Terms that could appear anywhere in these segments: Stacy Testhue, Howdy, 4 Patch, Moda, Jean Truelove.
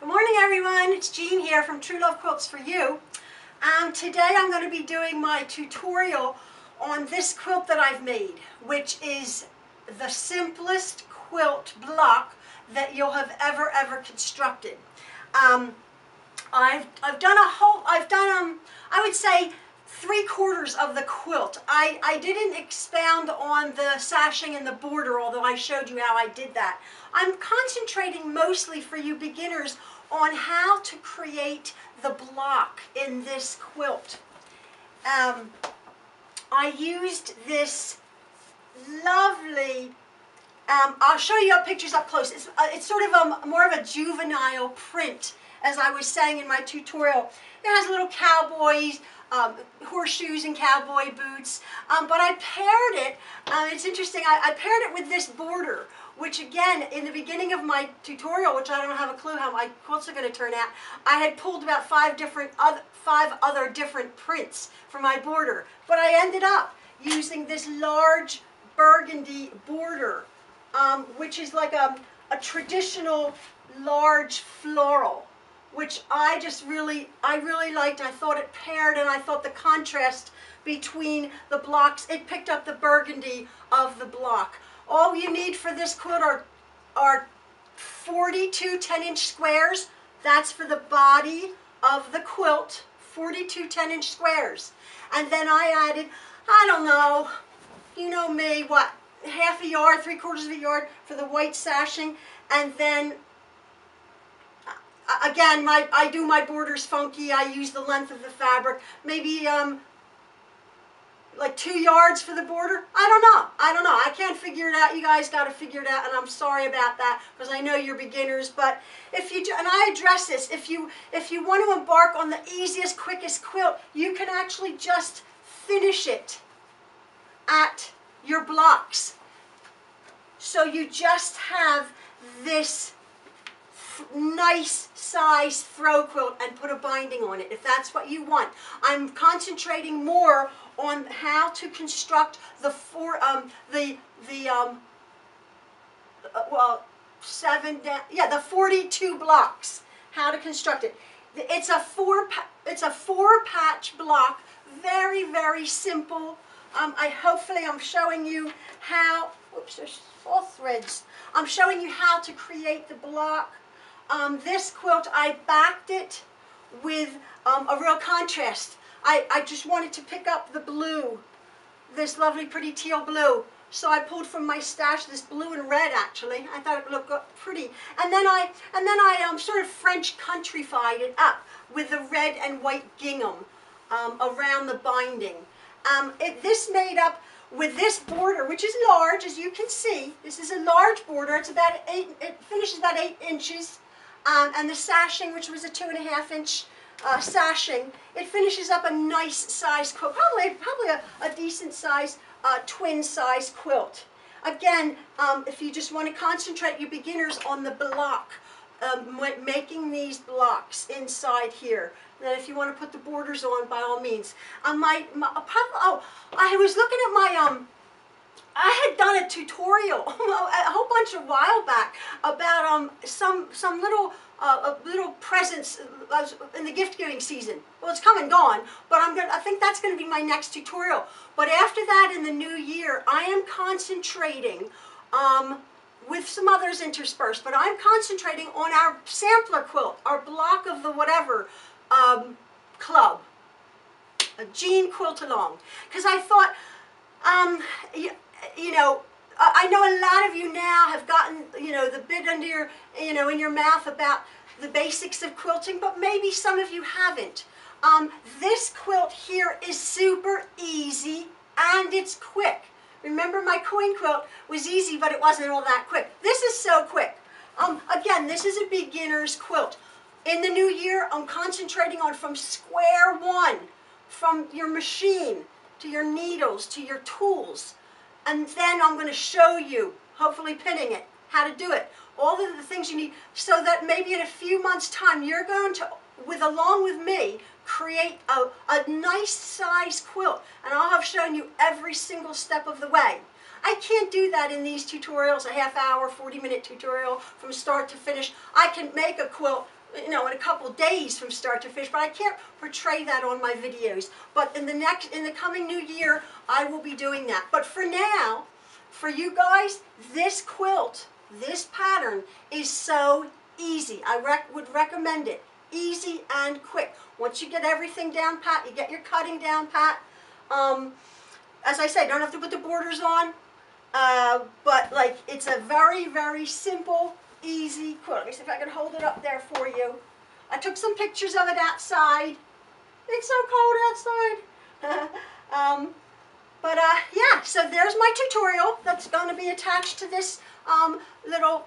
Good morning everyone, it's Jean here from Truelove Quilts For You. Today I'm going to be doing my tutorial on this quilt that I've made, which is the simplest quilt block that you'll have ever constructed. I would say 3/4 of the quilt. I didn't expound on the sashing and the border, although I showed you how I did that. I'm concentrating mostly for you beginners on how to create the block in this quilt. I used this lovely, I'll show you pictures up close. It's sort of a, more of a juvenile print, as I was saying in my tutorial. It has little cowboys, horseshoes and cowboy boots, but I paired it, it's interesting, I paired it with this border, which again, in the beginning of my tutorial, which I don't have a clue how my quilts are going to turn out, I had pulled about five other different prints for my border, but I ended up using this large burgundy border, which is like a traditional large floral, which I really liked. I thought it paired, and I thought the contrast between the blocks, it picked up the burgundy of the block. All you need for this quilt are 42 10-inch squares. That's for the body of the quilt, 42 10-inch squares. And then I added, I don't know, you know me, what, half a yard, 3/4 of a yard for the white sashing, and then again, I do my borders funky. I use the length of the fabric, maybe like 2 yards for the border. I don't know. I can't figure it out. You guys got to figure it out, and I'm sorry about that because I know you're beginners. But if you do, and I address this, if you want to embark on the easiest, quickest quilt, you can actually just finish it at your blocks. So you just have this nice size throw quilt and put a binding on it if that's what you want. I'm concentrating more on how to construct the the 42 blocks. How to construct it. It's a four patch block. Very simple. Hopefully I'm showing you how. Oops, there's 4 threads. I'm showing you how to create the block. This quilt, I backed it with a real contrast. I just wanted to pick up the blue, this lovely pretty teal blue. So I pulled from my stash this blue and red, actually. I thought it looked pretty. And then I sort of French countryfied it up with the red and white gingham around the binding. This made up with this border, which is large, as you can see. This is a large border. It's about 8, it finishes about 8 inches. And the sashing, which was a 2.5-inch sashing, it finishes up a nice size quilt, probably a decent size twin size quilt. Again, if you just want to concentrate your beginners on the block, making these blocks inside here. Then if you want to put the borders on, by all means. I was looking at my I had done a tutorial a whole bunch of while back about some little little presents in the gift giving season. Well, it's come and gone, but I think that's going to be my next tutorial. But after that, in the new year, I am concentrating with some others interspersed, but I'm concentrating on our sampler quilt, our block of the whatever club, a Jean quilt along, because I thought, you know, I know a lot of you now have gotten, you know, the bit under your, you know, in your mouth about the basics of quilting, but maybe some of you haven't. This quilt here is super easy and it's quick. Remember, my coin quilt was easy, but it wasn't all that quick. This is so quick. Again, this is a beginner's quilt. In the new year, I'm concentrating on from square one, from your machine, to your needles, to your tools. And then I'm going to show you, hopefully pinning it, how to do it. All of the things you need, so that maybe in a few months' time, you're going to, along with me, create a nice size quilt, and I'll have shown you every single step of the way. I can't do that in these tutorials, a half hour, 40-minute tutorial from start to finish. I can make a quilt you know, in a couple days from start to finish, but I can't portray that on my videos. But in the coming new year, I will be doing that. But for now, for you guys, this quilt, this pattern is so easy. I would recommend it. Easy and quick. Once you get everything down pat, you get your cutting down pat. As I say, don't have to put the borders on, but like it's a very, very simple, easy quilt. Let me see if I can hold it up there for you. I took some pictures of it outside. It's so cold outside. Yeah, so there's my tutorial that's going to be attached to this little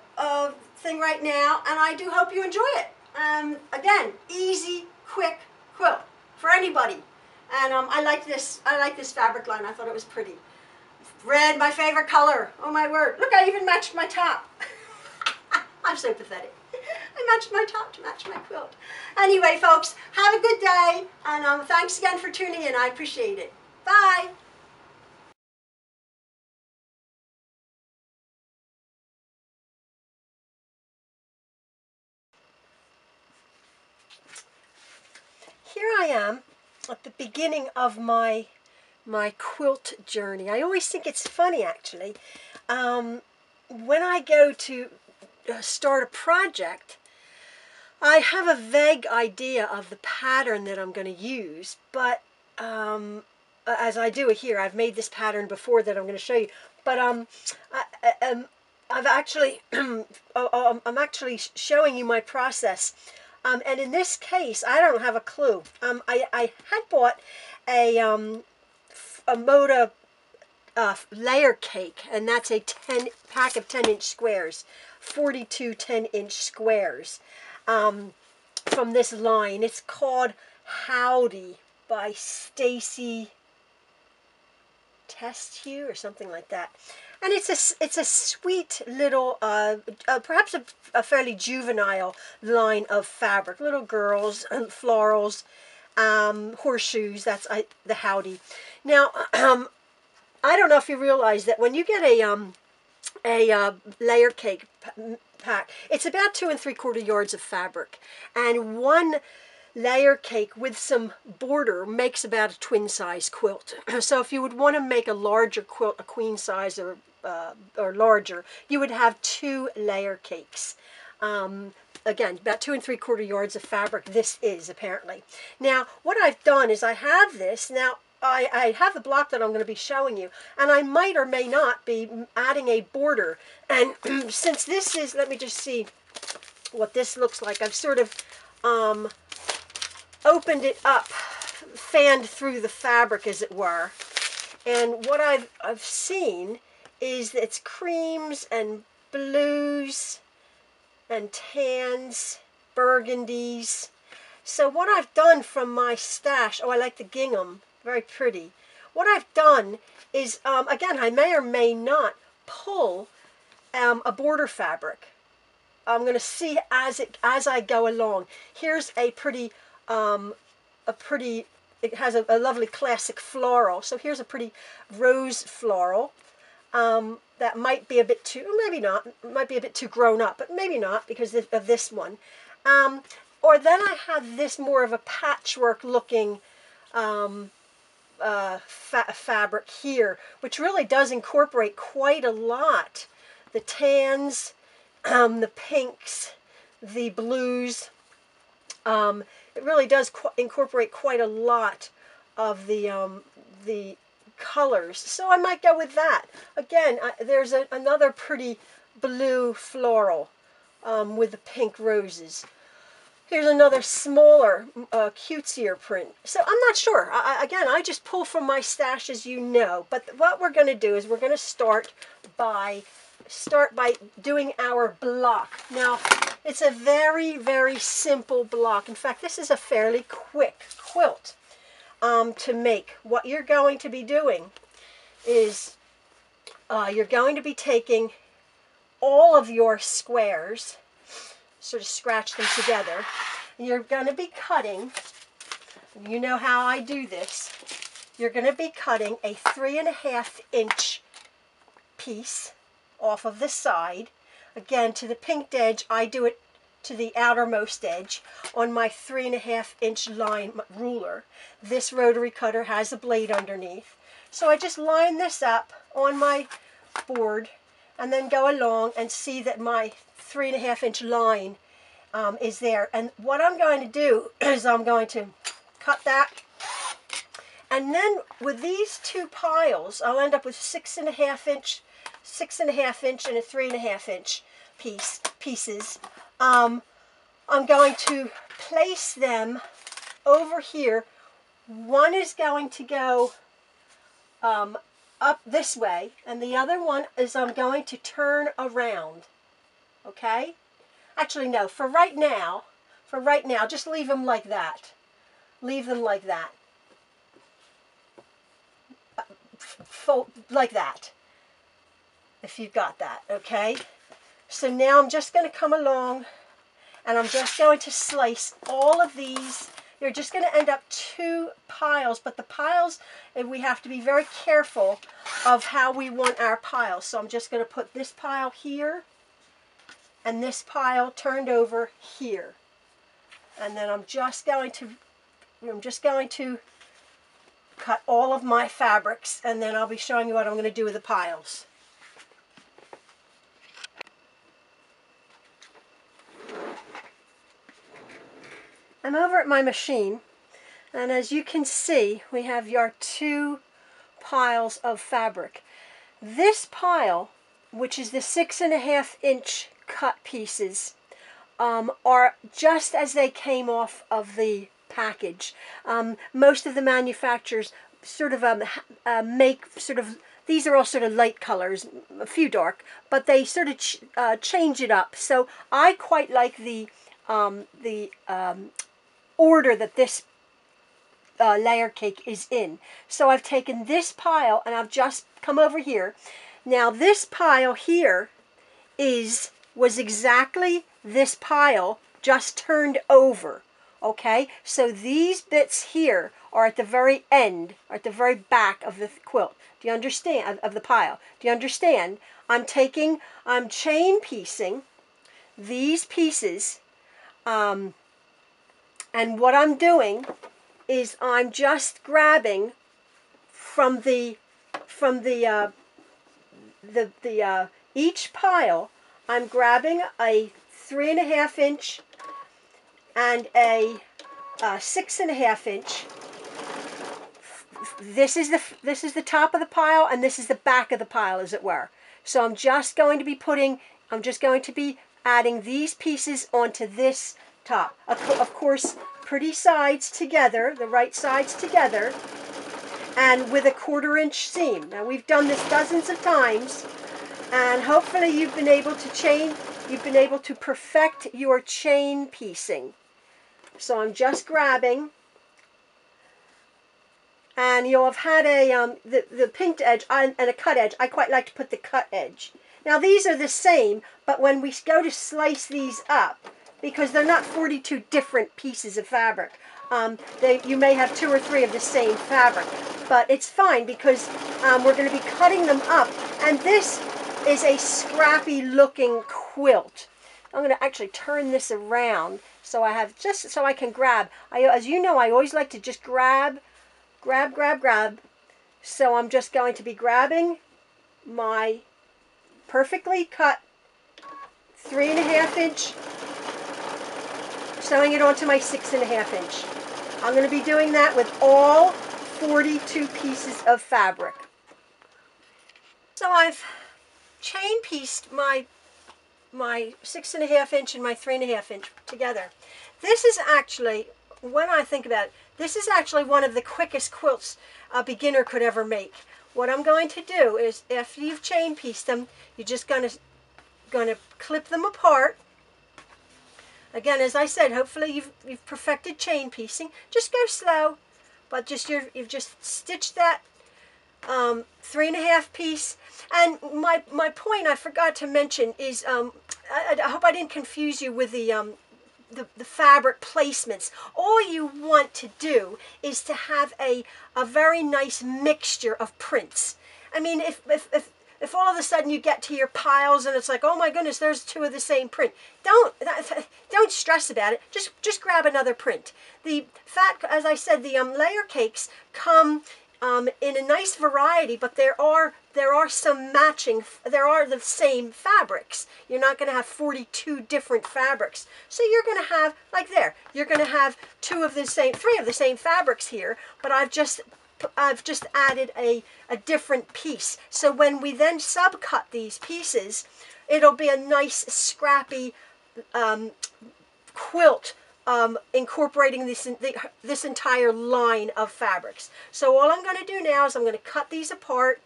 thing right now, and I do hope you enjoy it. Again, easy, quick quilt for anybody. And I like this fabric line. I thought it was pretty. Red, my favorite color. Oh my word. Look, I even matched my top. I'm so pathetic. I matched my top to match my quilt. Anyway, folks, have a good day. And thanks again for tuning in. I appreciate it. Bye. Here I am at the beginning of my quilt journey. I always think it's funny, actually, when I go to start a project, I have a vague idea of the pattern that I'm going to use, but as I do it here, I've made this pattern before that I'm going to show you, but I'm actually showing you my process. And in this case, I don't have a clue. I had bought a Moda layer cake, and that's a pack of 10-inch squares, 42 10-inch squares from this line. It's called Howdy by Stacy Testhue or something like that. And it's a sweet little, perhaps a fairly juvenile line of fabric. Little girls, and florals, horseshoes, that's the Howdy. Now, I don't know if you realize that when you get a layer cake pack, it's about 2 3/4 yards of fabric. And one layer cake with some border makes about a twin size quilt. So if you would want to make a larger quilt, a queen size or larger, you would have 2 layer cakes. Again, about 2 3/4 yards of fabric this is, apparently. Now, what I've done is I have this. Now, I have the block that I'm going to be showing you, and I might or may not be adding a border. And since this is, let me just see what this looks like. I've sort of opened it up, fanned through the fabric, as it were. And what I've seen is it's creams and blues and tans, burgundies. So what I've done from my stash, oh, I like the gingham, very pretty. What I've done is, again, I may or may not pull a border fabric. I'm going to see as I go along. Here's a pretty, it has a lovely classic floral. So here's a pretty rose floral. That might be a bit too, maybe not, might be a bit too grown up, but maybe not because of this one. Or then I have this more of a patchwork looking fabric here, which really does incorporate quite a lot. The tans, the pinks, the blues. It really does incorporate quite a lot of the colors, so I might go with that. Again, there's another pretty blue floral with the pink roses. Here's another smaller, cutesier print. So I'm not sure. Again, I just pull from my stash, as you know. But what we're going to do is we're going to start by doing our block. Now, it's a very, very simple block. In fact, this is a fairly quick quilt. To make. What you're going to be doing is you're going to be taking all of your squares, sort of scratch them together, and you're going to be cutting, you know how I do this, you're going to be cutting a 3.5-inch piece off of the side. Again, to the pinked edge, I do it to the outermost edge on my 3.5 inch line ruler. This rotary cutter has a blade underneath. So I just line this up on my board and then go along and see that my 3.5 inch line is there. And what I'm going to do is I'm going to cut that. And then with these two piles, I'll end up with 6.5 inch and a 3.5 inch pieces. I'm going to place them over here. One is going to go up this way, and the other one is I'm going to turn around. Okay? Actually, no. For right now, just leave them like that. Leave them like that. Fold like that, if you've got that. Okay, so now I'm just going to come along and I'm just going to slice all of these. You're just going to end up two piles, but the piles, we have to be very careful of how we want our piles. So I'm just going to put this pile here and this pile turned over here, and then I'm just going to cut all of my fabrics, and then I'll be showing you what I'm going to do with the piles. I'm over at my machine, and as you can see, we have your two piles of fabric. This pile, which is the 6.5 inch cut pieces, are just as they came off of the package. Most of the manufacturers sort of make sort of, these are all sort of light colors, a few dark, but they sort of change it up. So I quite like the order that this layer cake is in. So I've taken this pile and I've just come over here. Now this pile here was exactly this pile just turned over. Okay, so these bits here are at the very end, or at the very back of the quilt. Do you understand? Of the pile. Do you understand? I'm chain piecing these pieces, and what I'm doing is I'm just grabbing from each pile. I'm grabbing a 3.5 inch. And a 6.5 inch. This is the top of the pile, and this is the back of the pile, as it were. So I'm just going to be adding these pieces onto this top. Of course, pretty sides together, the right sides together, and with a 1/4 inch seam. Now we've done this dozens of times, and hopefully you've been able to perfect your chain piecing. So I'm just grabbing, and you'll have had the pinked edge and a cut edge. I quite like to put the cut edge. Now these are the same, but when we go to slice these up, because they're not 42 different pieces of fabric, you may have 2 or 3 of the same fabric, but it's fine because we're going to be cutting them up, and this is a scrappy looking quilt. I'm going to actually turn this around so I have, just so I can grab. As you know, I always like to just grab. So I'm just going to be grabbing my perfectly cut 3.5 inch, sewing it onto my 6.5 inch. I'm going to be doing that with all 42 pieces of fabric. So I've chain pieced my 6.5 inch and my 3.5 inch together. This is actually, when I think about it, this is actually one of the quickest quilts a beginner could ever make. What I'm going to do is, if you've chain pieced them, you're just going to clip them apart. Again, as I said, hopefully you've perfected chain piecing. Just go slow, but you've just stitched that 3.5 piece. And my point I forgot to mention is, I hope I didn't confuse you with the fabric placements. All you want to do is to have a very nice mixture of prints. I mean, if if all of a sudden you get to your piles and it's like, oh my goodness, there's two of the same print, don't stress about it. Just grab another print. The fat, as I said, the layer cakes come in a nice variety, but there are some matching, there are the same fabrics. You're not going to have 42 different fabrics. So you're going to have, like there, you're going to have three of the same fabrics here, but I've just added a different piece. So when we then subcut these pieces, it'll be a nice scrappy quilt incorporating this entire line of fabrics. So all I'm going to do now is I'm going to cut these apart.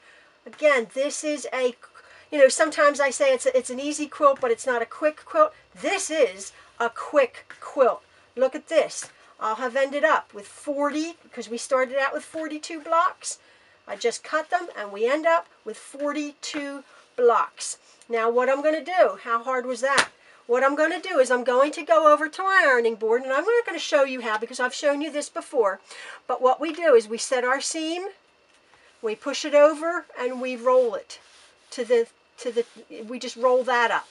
Again, this is a, you know, sometimes I say it's an easy quilt, but it's not a quick quilt. This is a quick quilt. Look at this. I'll have ended up with 40, because we started out with 42 blocks. I just cut them and we end up with 42 blocks. Now what I'm going to do, how hard was that? What I'm going to do is I'm going to go over to my ironing board, and I'm not going to show you how, because I've shown you this before. But what we do is we set our seam, we push it over, and we roll it we just roll that up.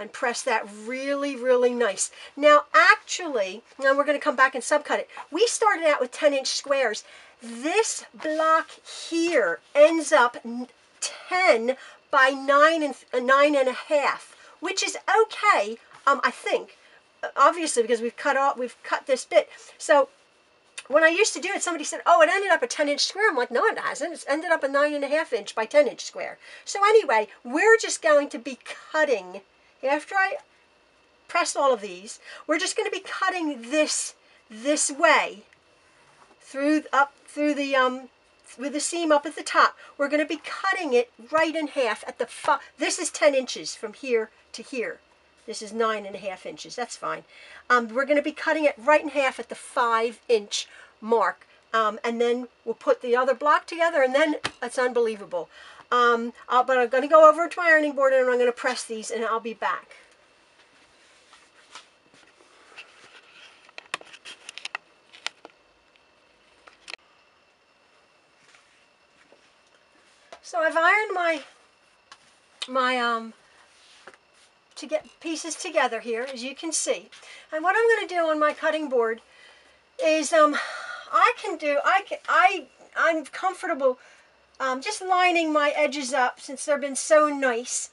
And press that really, really nice. Now actually, now we're going to come back and subcut it. We started out with 10-inch squares. This block here ends up 10 by 9 and a half, which is okay, I think, obviously, because we've cut this bit. So when I used to do it, somebody said, oh, it ended up a 10-inch square. I'm like, no, it hasn't. It's ended up a 9.5-inch by 10-inch square. So anyway, we're just going to be cutting. After I press all of these, we're just going to be cutting this way with the seam up at the top. We're going to be cutting it right in half at the this is 10 inches from here to here. This is 9.5 inches. That's fine. We're going to be cutting it right in half at the 5-inch mark, and then we'll put the other block together, and then it's unbelievable. But I'm going to go over to my ironing board and I'm going to press these, and I'll be back. So I've ironed to get pieces together here, as you can see. And what I'm going to do on my cutting board is I'm comfortable just lining my edges up, since they've been so nice,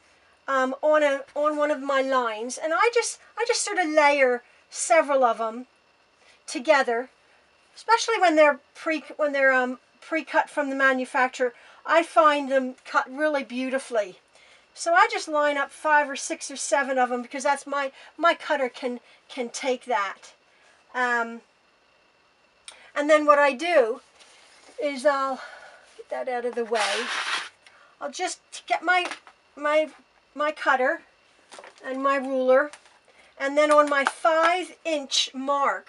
on one of my lines, and I just sort of layer several of them together, especially when they're pre-cut from the manufacturer. I find them cut really beautifully, so I just line up 5 or 6 or 7 of them, because that's my cutter can take that. And then what I do is I'll that out of the way. I'll just get my cutter and my ruler, and then on my 5-inch mark,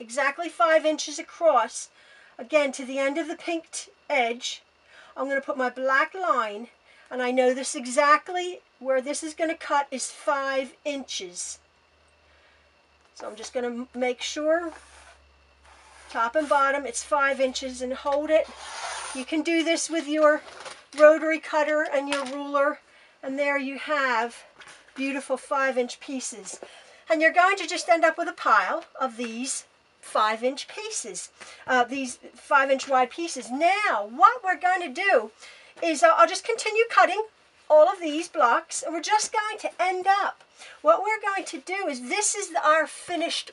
exactly 5 inches across, again to the end of the pink edge, I'm going to put my black line, and I know this exactly where this is going to cut is 5 inches. So I'm just going to make sure top and bottom it's 5 inches and hold it. You can do this with your rotary cutter and your ruler, and there you have beautiful 5-inch pieces. And you're going to just end up with a pile of these 5-inch pieces, these 5-inch wide pieces. Now, what we're going to do is I'll just continue cutting all of these blocks, and we're just going to end up. What we're going to do is this is our finished,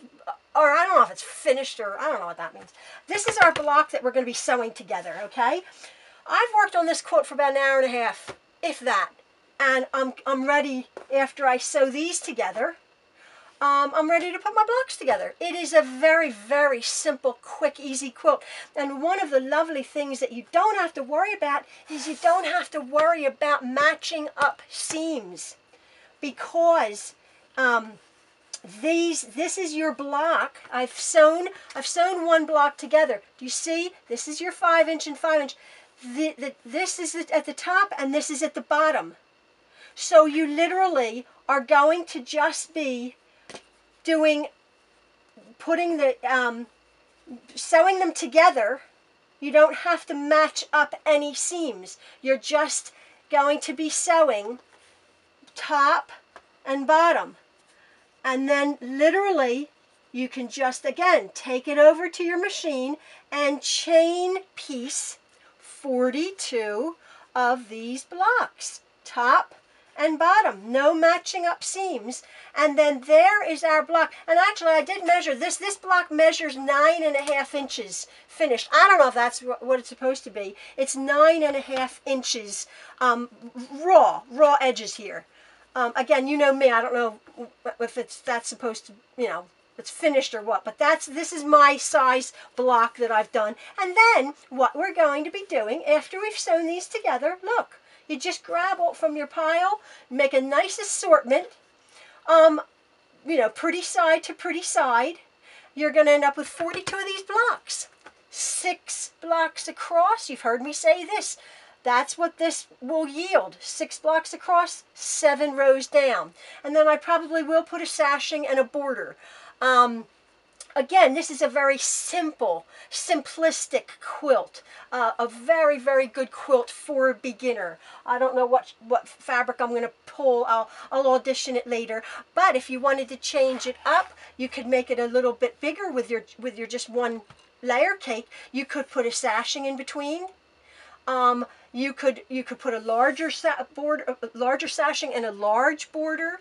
or I don't know if it's finished, or I don't know what that means. This is our block that we're going to be sewing together, okay? I've worked on this quilt for about 1.5 hours, if that, and I'm ready after I sew these together. I'm ready to put my blocks together. It is a very, very simple, quick, easy quilt. And one of the lovely things that you don't have to worry about is you don't have to worry about matching up seams, because this is your block. I've sewn one block together. Do you see? This is your 5-inch and 5-inch. This is at the top and this is at the bottom. So you literally are going to just be sewing them together. You don't have to match up any seams. You're just going to be sewing top and bottom. And then literally you can just again take it over to your machine and chain piece 42 of these blocks, top and bottom, no matching up seams. And then there is our block. And actually I did measure this. This block measures 9.5 inches finished. I don't know if that's what it's supposed to be. It's 9.5 inches raw edges here. Again, you know me, I don't know if that's supposed to, you know, it's finished or what, but this is my size block that I've done. And then what we're going to be doing after we've sewn these together, look, you just grab all from your pile, make a nice assortment, you know, pretty side to pretty side. You're going to end up with 42 of these blocks, 6 blocks across. You've heard me say this. That's what this will yield. 6 blocks across, 7 rows down. And then I probably will put a sashing and a border. Again, this is a very simple, simplistic quilt, a very, very good quilt for a beginner. I don't know what fabric I'm going to pull. I'll audition it later. But if you wanted to change it up, you could make it a little bit bigger with your just one layer cake. You could put a sashing in between. You could put a larger sashing and a large border.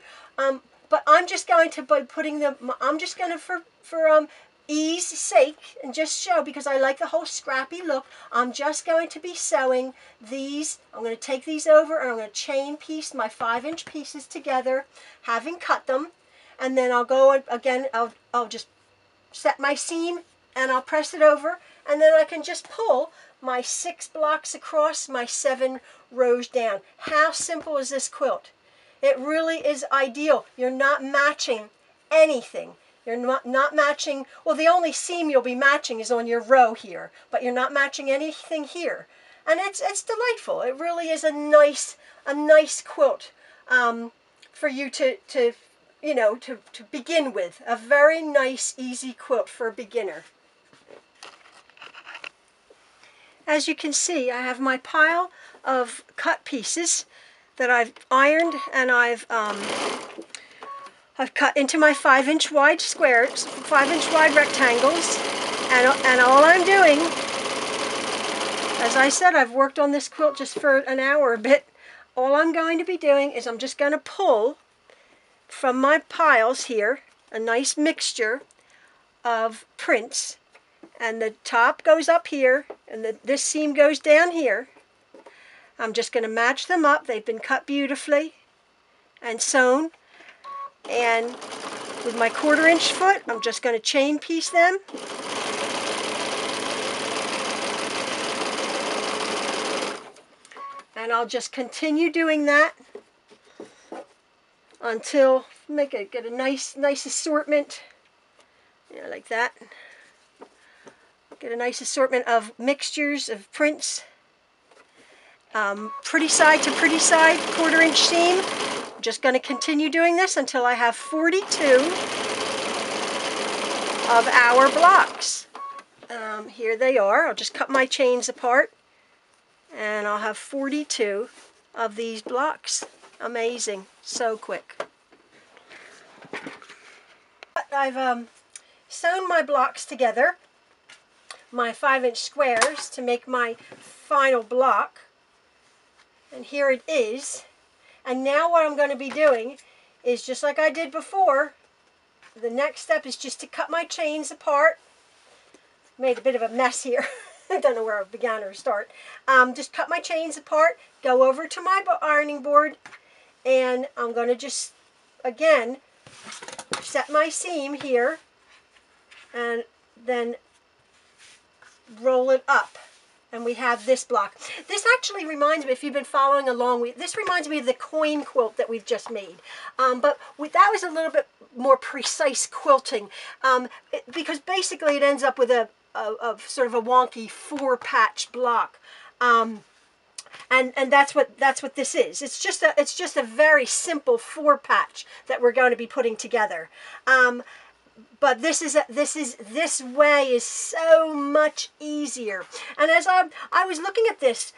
But I'm just going to be putting them, I'm just going to, for ease sake, and just show, because I like the whole scrappy look, I'm just going to be sewing these. I'm going to take these over and I'm going to chain piece my 5-inch pieces together, having cut them. And then I'll go, and again, I'll just set my seam and I'll press it over. And then I can just pull my 6 blocks across, my 7 rows down. How simple is this quilt? It really is ideal. You're not matching anything. You're not matching, well, the only seam you'll be matching is on your row here, but you're not matching anything here. And it's delightful. It really is a nice quilt for you to begin with. A very nice, easy quilt for a beginner. As you can see, I have my pile of cut pieces that I've ironed, and I've cut into my 5-inch wide squares, 5-inch wide rectangles, and all I'm doing, as I said, I've worked on this quilt just for an hour a bit. All I'm going to be doing is I'm just going to pull from my piles here a nice mixture of prints, and the top goes up here, and this seam goes down here. I'm just going to match them up. They've been cut beautifully and sewn. And with my 1/4-inch foot, I'm just going to chain piece them. And I'll just continue doing that until get a nice assortment. Yeah, like that. Get a nice assortment of mixtures of prints. Pretty side to pretty side, 1/4-inch seam. I'm just going to continue doing this until I have 42 of our blocks. Here they are. I'll just cut my chains apart and I'll have 42 of these blocks. Amazing. So quick. I've sewn my blocks together, my 5-inch squares, to make my final block. And here it is. And now what I'm going to be doing is, just like I did before, the next step is just to cut my chains apart. Made a bit of a mess here. I don't know where I began or start. Just cut my chains apart, go over to my ironing board, and I'm going to just, again, set my seam here and then roll it up. And we have this block. This actually reminds me, if you've been following along, this reminds me of the coin quilt that we've just made. That was a little bit more precise quilting, because basically it ends up with a sort of a wonky 4-patch block. And that's what this is. It's just a very simple 4-patch that we're going to be putting together. But this way is so much easier. And as I was looking at this,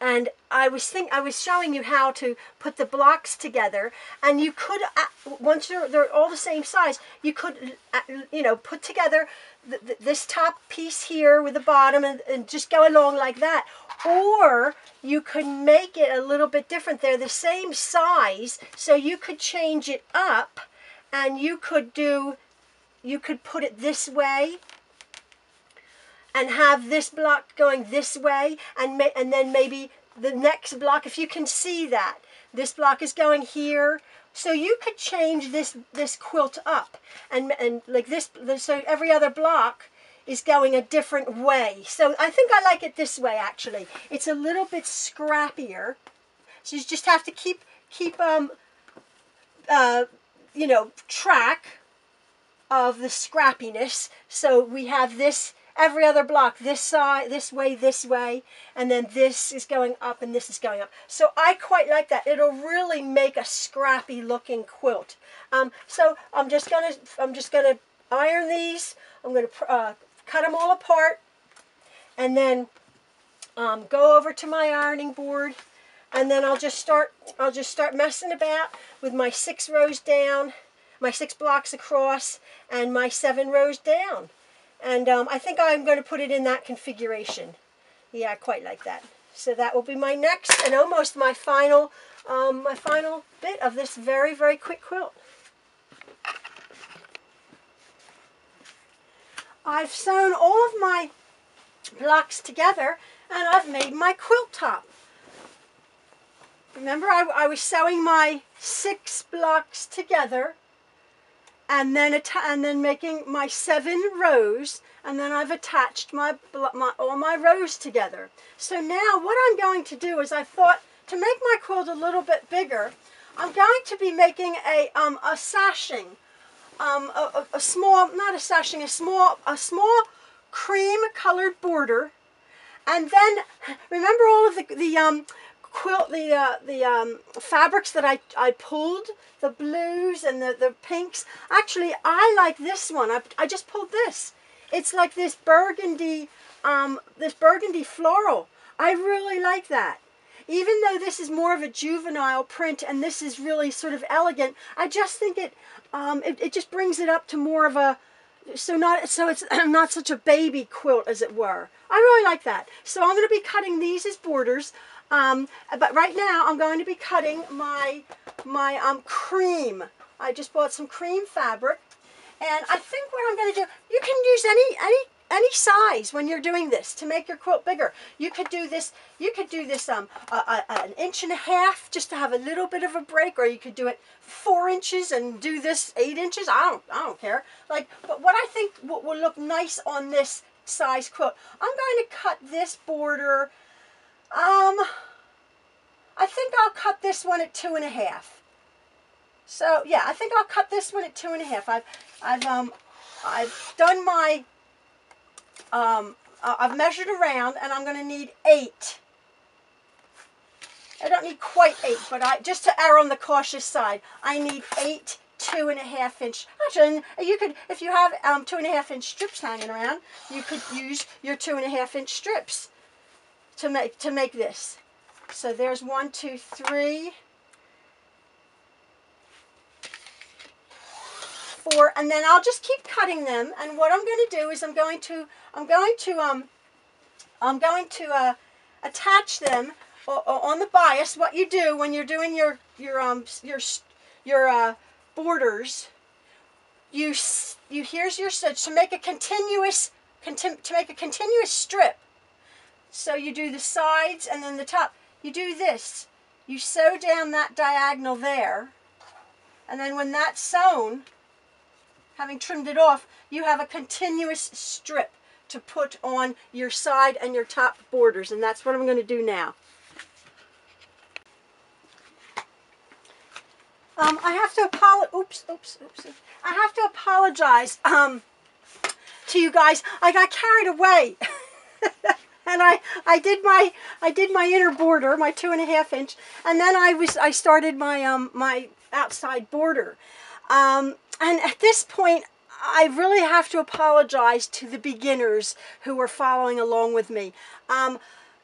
and I was showing you how to put the blocks together, and you could, once they're all the same size, you could, you know, put together this top piece here with the bottom and just go along like that. Or you could make it a little bit different. They're the same size, so you could change it up, and you could do, you could put it this way and have this block going this way, and then maybe the next block, if you can see that, this block is going here. So you could change this quilt up, and like this, so every other block is going a different way. So I think I like it this way, actually. It's a little bit scrappier, so you just have to keep you know, track of the scrappiness. So we have this, every other block, this side, this way, and then this is going up and this is going up. So I quite like that. It'll really make a scrappy looking quilt. So I'm just gonna iron these. I'm gonna cut them all apart, and then go over to my ironing board, and then I'll just start messing about with my 6 rows down, my 6 blocks across, and my 7 rows down. And I think I'm going to put it in that configuration. Yeah, I quite like that. So that will be my next and almost my final bit of this very, very quick quilt. I've sewn all of my blocks together, and I've made my quilt top. Remember, I was sewing my 6 blocks together, and then making my 7 rows, and then I've attached all my rows together. So now what I'm going to do is, I thought to make my quilt a little bit bigger, I'm going to be making a sashing, a small, not a sashing, a small cream colored border, and then remember all of the fabrics that I pulled, the blues and the pinks. Actually, I like this one. I just pulled this. It's like this burgundy floral. I really like that. Even though this is more of a juvenile print and this is really sort of elegant, I just think it just brings it up to more of a, so it's not such a baby quilt, as it were. I really like that. So I'm going to be cutting these as borders. But right now I'm going to be cutting my cream. I just bought some cream fabric, and I think what I'm going to do, you can use any size when you're doing this to make your quilt bigger. You could do this. You could do this an 1.5 inches just to have a little bit of a break, or you could do it 4 inches and do this 8 inches. I don't care. Like, but what I think will look nice on this size quilt, I'm going to cut this border. I think I'll cut this one at 2.5. So yeah, I think I'll cut this one at 2.5. I've done my, I've measured around, and I'm going to need 8. I don't need quite 8, but just to err on the cautious side, I need 8 2.5 inch. Actually, you could, if you have 2.5 inch strips hanging around, you could use your 2.5 inch strips to make this. So there's 1, 2, 3, 4, and then I'll just keep cutting them. And what I'm going to do is I'm going to attach them on the bias. What you do when you're doing your borders, to make a continuous strip. So you do the sides and then the top. You do this. You sew down that diagonal there, and then when that's sewn, having trimmed it off, you have a continuous strip to put on your side and your top borders, and that's what I'm going to do now. I have to apologize. Oops. I have to apologize to you guys. I got carried away. And I did my inner border, my 2.5 inch, and then I started my my outside border, and at this point I really have to apologize to the beginners who were following along with me.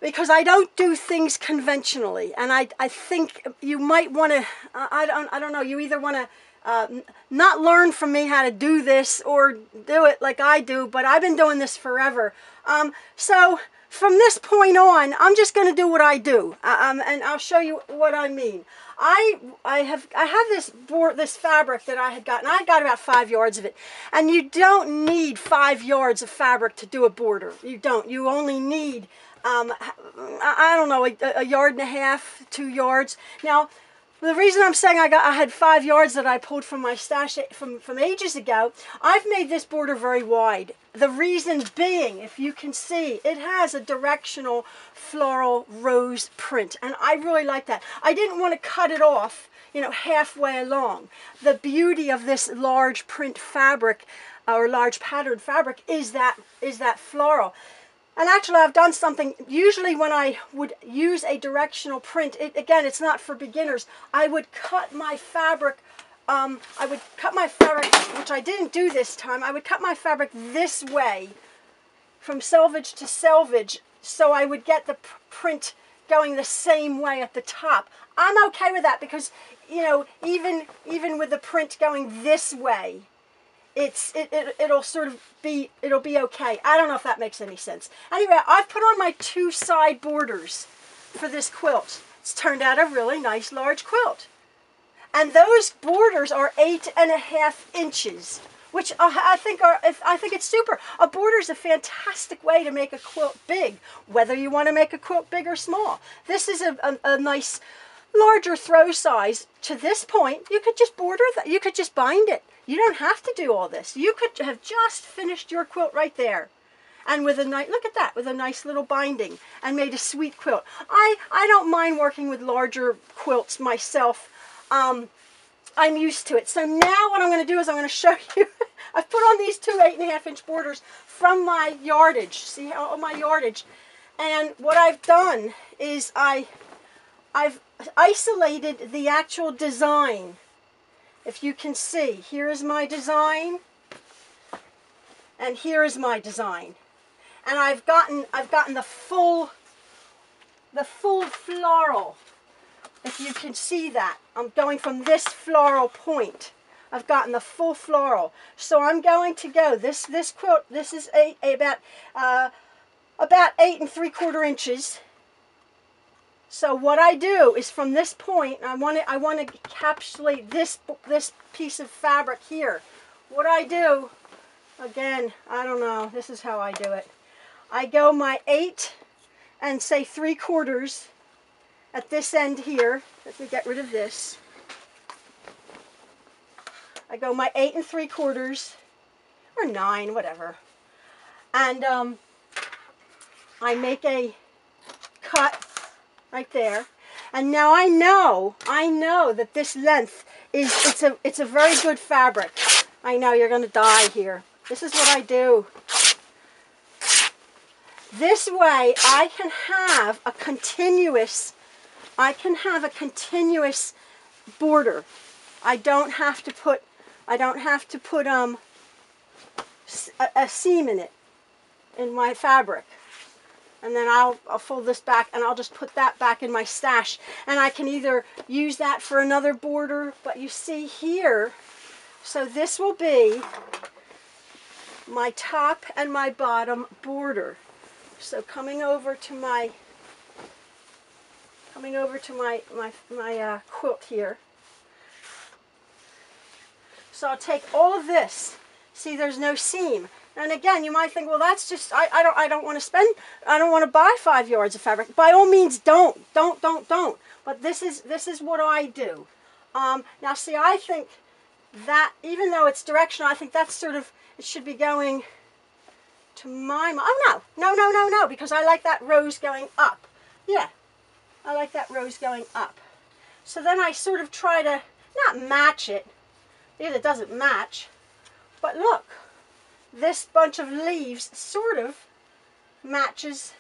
because I don't do things conventionally, and I think you might want to, I don't know, you either want to not learn from me how to do this or do it like I do, but I've been doing this forever. So from this point on, I'm just going to do what I do, and I'll show you what I mean. I have this board, this fabric that I had gotten. I got about 5 yards of it, and you don't need 5 yards of fabric to do a border. You don't. You only need I don't know, a yard and a half, 2 yards. Now, the reason I'm saying I had 5 yards that I pulled from my stash from ages ago, I've made this border very wide. The reason being, if you can see, it has a directional floral rose print, and I really like that. I didn't want to cut it off, you know, halfway along. The beauty of this large print fabric, or large patterned fabric, is that floral. And actually, I've done something, usually when I would use a directional print, again, it's not for beginners, I would cut my fabric, which I didn't do this time. I would cut my fabric this way, from selvage to selvage, so I would get the print going the same way at the top. I'm okay with that because, you know, even with the print going this way, it'll sort of be, it'll be okay. I don't know if that makes any sense. Anyway, I've put on my two side borders for this quilt. It's turned out a really nice large quilt. And those borders are 8.5 inches, which I think it's super. A border is a fantastic way to make a quilt big, whether you want to make a quilt big or small. This is a nice larger throw size. To this point, you could just border that, you could just bind it. You don't have to do all this. You could have just finished your quilt right there, and with a nice, look at that, with a nice little binding, and made a sweet quilt. I don't mind working with larger quilts myself. I'm used to it. So now what I'm going to do is I'm going to show you. I've put on these two 8.5 inch borders from my yardage. See all my yardage, and what I've done is I've isolated the actual design. If you can see, here is my design, and here is my design, and I've gotten the full floral. If you can see that, I'm going from this floral point. I've gotten the full floral, so I'm going to go this quilt. This is about 8 3/4 inches. So what I do is from this point, I want to encapsulate this piece of fabric here. What I do, again, I don't know, this is how I do it. I go my 8 3/4 at this end here. Let me get rid of this. I go my 8 3/4 or 9, whatever. And I make a cut right there, and now I know that this length is, it's a very good fabric. I know you're gonna die here. This is what I do. This way I can have a continuous border. I don't have to put a seam in it, in my fabric. And then I'll fold this back, and I'll just put that back in my stash, and I can either use that for another border, but you see here, so this will be my top and my bottom border. So coming over to my quilt here. So I'll take all of this. See, there's no seam. And again, you might think, well, that's just, I don't want to buy 5 yards of fabric. By all means, don't. But this is what I do. Now, see, I think that even though it's directional, I think that's sort of, it should be going to my, oh, no, because I like that rose going up. Yeah, I like that rose going up. So then I sort of try to not match it, because it doesn't match, but look. This bunch of leaves sort of matches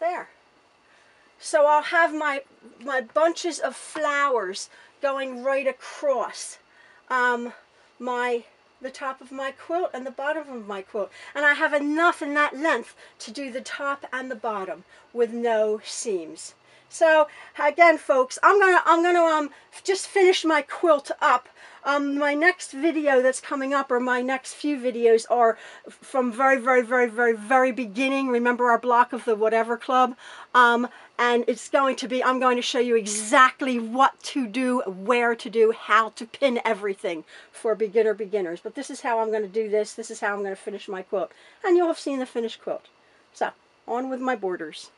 there. So I'll have my bunches of flowers going right across my the top of my quilt and the bottom of my quilt, and I have enough in that length to do the top and the bottom with no seams. So again, folks, I'm gonna just finish my quilt up. My next video that's coming up, or my next few videos, are from very beginning. Remember our block of the whatever club, and it's going to be, I'm going to show you exactly what to do, where to do, how to pin everything for beginners. But this is how I'm going to do this. This is how I'm going to finish my quilt, and you'll have seen the finished quilt. So on with my borders.